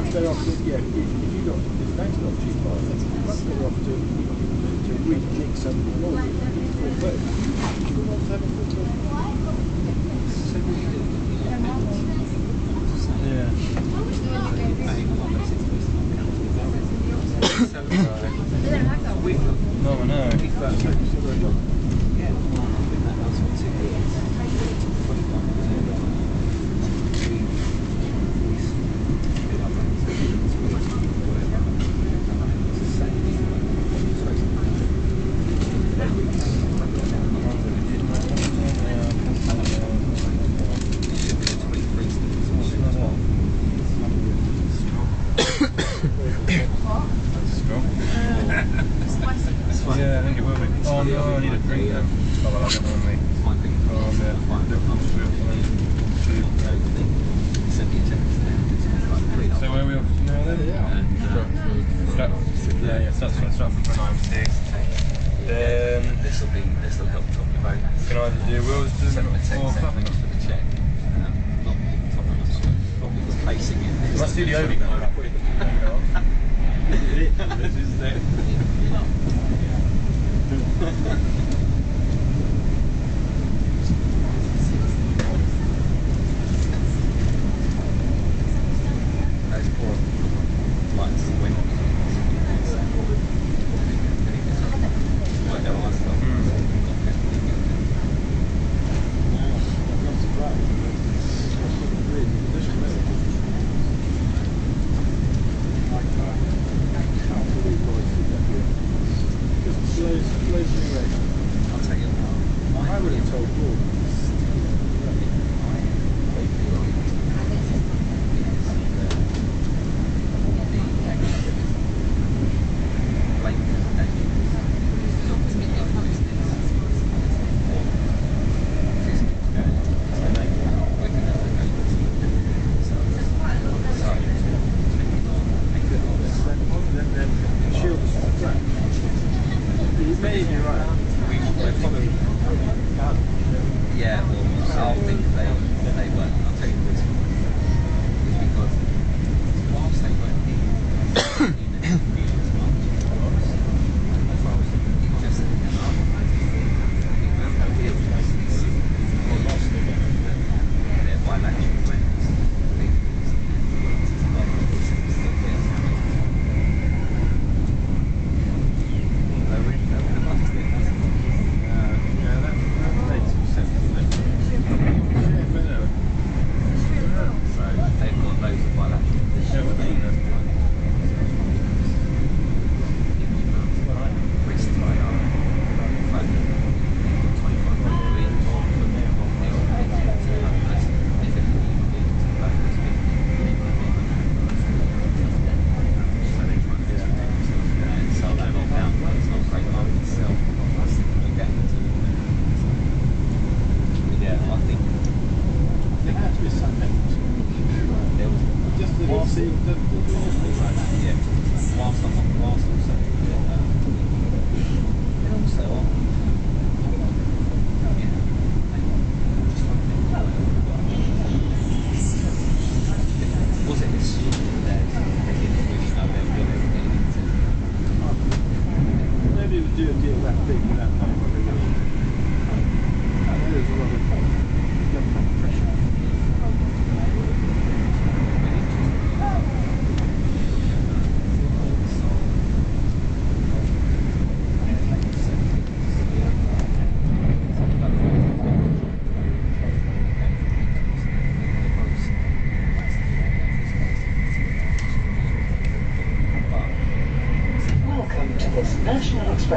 much better off to, yeah, if you got, if that's not too far, it's much better off to re-click something along before both. Do you want to have a good look? Yeah. No, I know.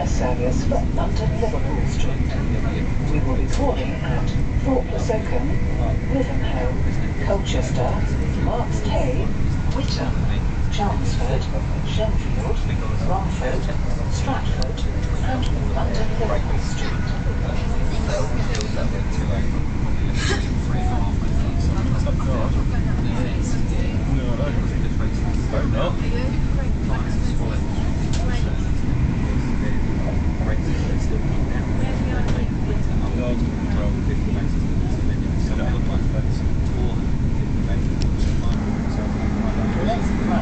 Service from London Liverpool Street. We will be calling at Thorpe-le-Soken, Wivenhoe, Colchester, Marks Tey, Witham, Chelmsford, Shenfield, Romford, Stratford, and London Liverpool Street. Well, that's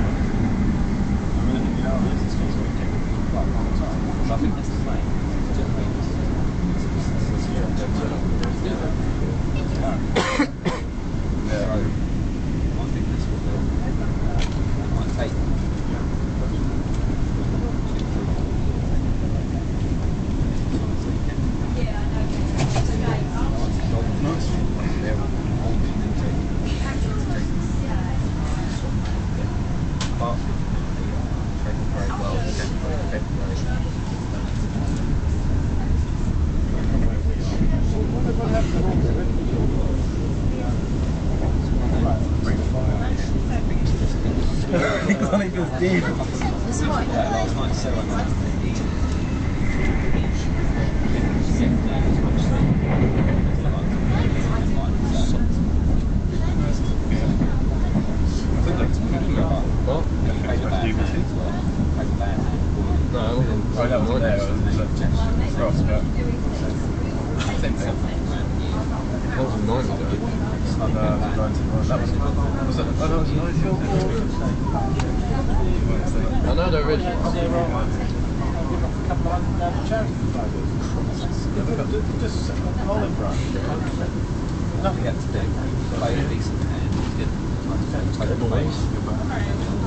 Nothing yet to do, play a decent hand, good.